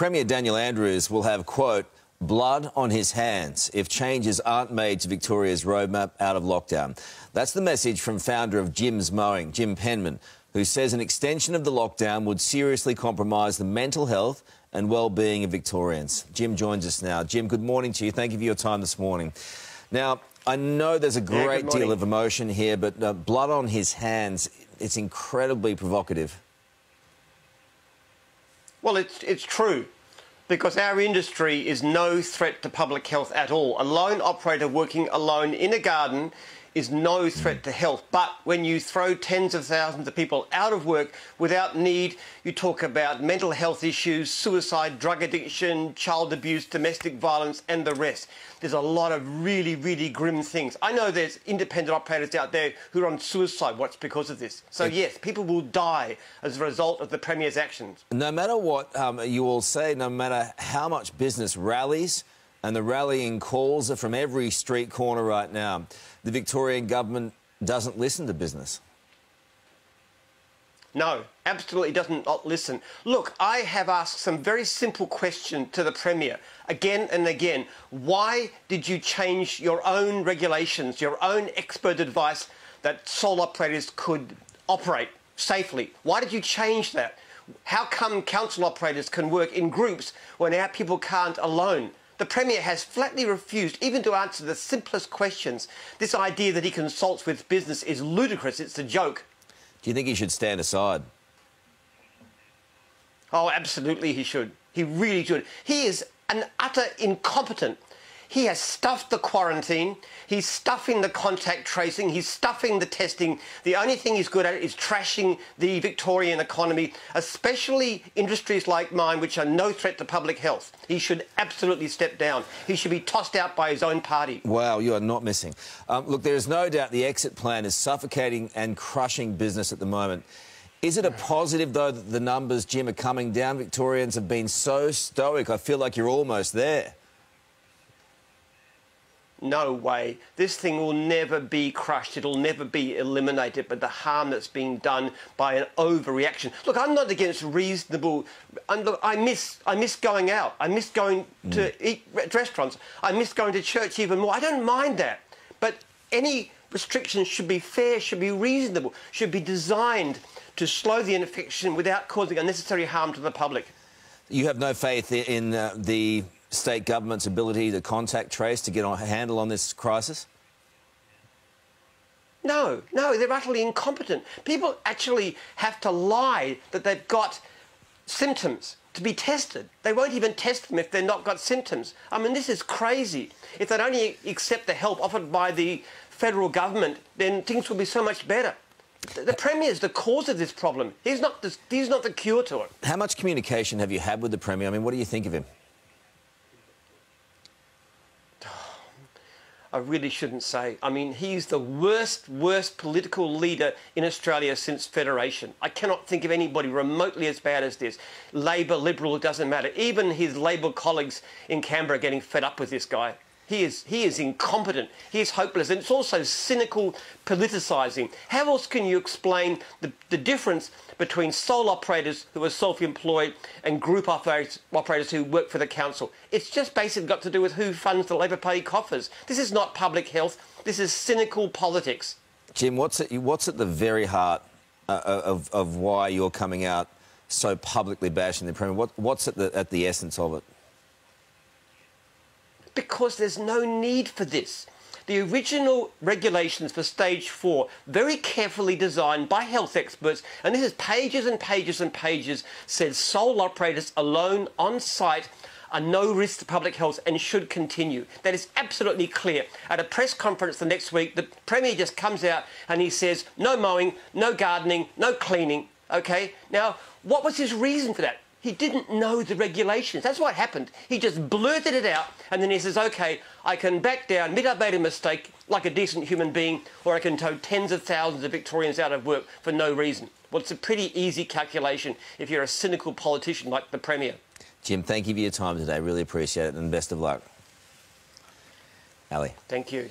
Premier Daniel Andrews will have, quote, blood on his hands if changes aren't made to Victoria's roadmap out of lockdown. That's the message from founder of Jim's Mowing, Jim Penman, who says an extension of the lockdown would seriously compromise the mental health and well-being of Victorians. Jim joins us now. Jim, good morning to you. Thank you for your time this morning. Now, I know there's a great deal of emotion here, but blood on his hands, it's incredibly provocative. Well, it's true, because our industry is no threat to public health at all. A lone operator working alone in a garden is no threat to health. But when you throw tens of thousands of people out of work without need, you talk about mental health issues, suicide, drug addiction, child abuse, domestic violence, and the rest. There's a lot of really, really grim things. I know there's independent operators out there who are on suicide watch because of this. So yes, people will die as a result of the Premier's actions. No matter what you all say, no matter how much business rallies, and the rallying calls are from every street corner right now, the Victorian government doesn't listen to business. No, absolutely doesn't listen. Look, I have asked some very simple questions to the Premier again and again. Why did you change your own regulations, your own expert advice that sole operators could operate safely? Why did you change that? How come council operators can work in groups when our people can't alone? The Premier has flatly refused even to answer the simplest questions. This idea that he consults with business is ludicrous. It's a joke. Do you think he should stand aside? Oh, absolutely he should. He really should. He is an utter incompetent. He has stuffed the quarantine. He's stuffing the contact tracing. He's stuffing the testing. The only thing he's good at is trashing the Victorian economy, especially industries like mine, which are no threat to public health. He should absolutely step down. He should be tossed out by his own party. Wow, you are not missing. Look, there is no doubt the exit plan is suffocating and crushing business at the moment. Is it a positive, though, that the numbers, Jim, are coming down? Victorians have been so stoic. I feel like you're almost there. No way. This thing will never be crushed. It'll never be eliminated. But the harm that's being done by an overreaction. Look, I'm not against reasonable. I miss going out. I miss going to eat at restaurants. I miss going to church even more. I don't mind that. But any restrictions should be fair, should be reasonable, should be designed to slow the infection without causing unnecessary harm to the public. You have no faith in the state government's ability to contact trace to get a handle on this crisis? No, no, they're utterly incompetent. People actually have to lie that they've got symptoms to be tested. They won't even test them if they've not got symptoms. I mean, this is crazy. If they'd only accept the help offered by the federal government, then things would be so much better. The Premier is the cause of this problem. He's not the cure to it. How much communication have you had with the Premier? I mean, what do you think of him? I really shouldn't say. I mean, he's the worst political leader in Australia since Federation. I cannot think of anybody remotely as bad as this. Labour, Liberal, it doesn't matter. Even his Labour colleagues in Canberra are getting fed up with this guy. He is incompetent. He is hopeless. And it's also cynical politicising. How else can you explain the difference between sole operators who are self-employed and group operators who work for the council? It's just basically got to do with who funds the Labor Party coffers. This is not public health. This is cynical politics. Jim, what's at the very heart of why you're coming out so publicly bashing the Premier? What's at the essence of it? Because there's no need for this. The original regulations for stage 4, very carefully designed by health experts, and this is pages and pages and pages, says sole operators alone on site are no risk to public health and should continue. That is absolutely clear. At a press conference the next week, the Premier just comes out and he says, no mowing, no gardening, no cleaning, okay? Now, what was his reason for that? He didn't know the regulations. That's what happened. He just blurted it out and then he says, OK, I can back down, admit I made a mistake like a decent human being, or I can tow tens of thousands of Victorians out of work for no reason. Well, it's a pretty easy calculation if you're a cynical politician like the Premier. Jim, thank you for your time today. Really appreciate it and best of luck. Ali. Thank you.